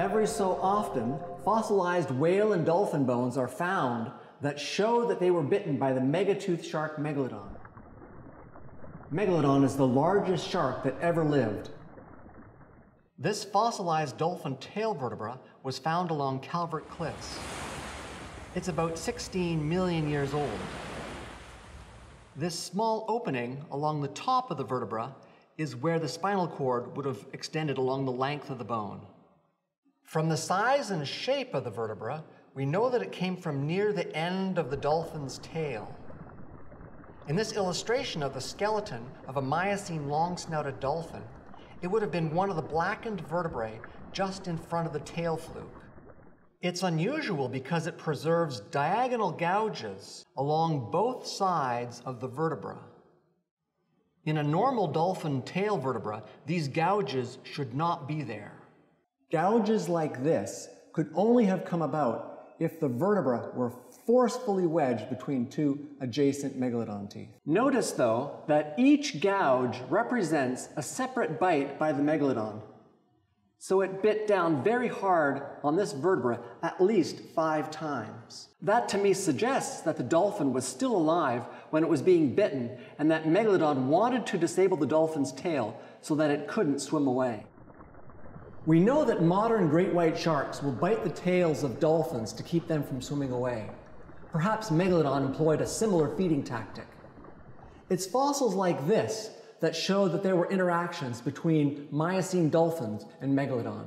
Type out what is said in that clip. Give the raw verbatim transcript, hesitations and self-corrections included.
Every so often, fossilized whale and dolphin bones are found that show that they were bitten by the megatooth shark Megalodon. Megalodon is the largest shark that ever lived. This fossilized dolphin tail vertebra was found along Calvert Cliffs. It's about sixteen million years old. This small opening along the top of the vertebra is where the spinal cord would have extended along the length of the bone. From the size and shape of the vertebra, we know that it came from near the end of the dolphin's tail. In this illustration of the skeleton of a Miocene long-snouted dolphin, it would have been one of the blackened vertebrae just in front of the tail fluke. It's unusual because it preserves diagonal gouges along both sides of the vertebra. In a normal dolphin tail vertebra, these gouges should not be there. Gouges like this could only have come about if the vertebra were forcefully wedged between two adjacent megalodon teeth. Notice, though, that each gouge represents a separate bite by the megalodon. So it bit down very hard on this vertebra at least five times. That to me suggests that the dolphin was still alive when it was being bitten, and that Megalodon wanted to disable the dolphin's tail so that it couldn't swim away. We know that modern great white sharks will bite the tails of dolphins to keep them from swimming away. Perhaps Megalodon employed a similar feeding tactic. It's fossils like this that show that there were interactions between Miocene dolphins and Megalodon.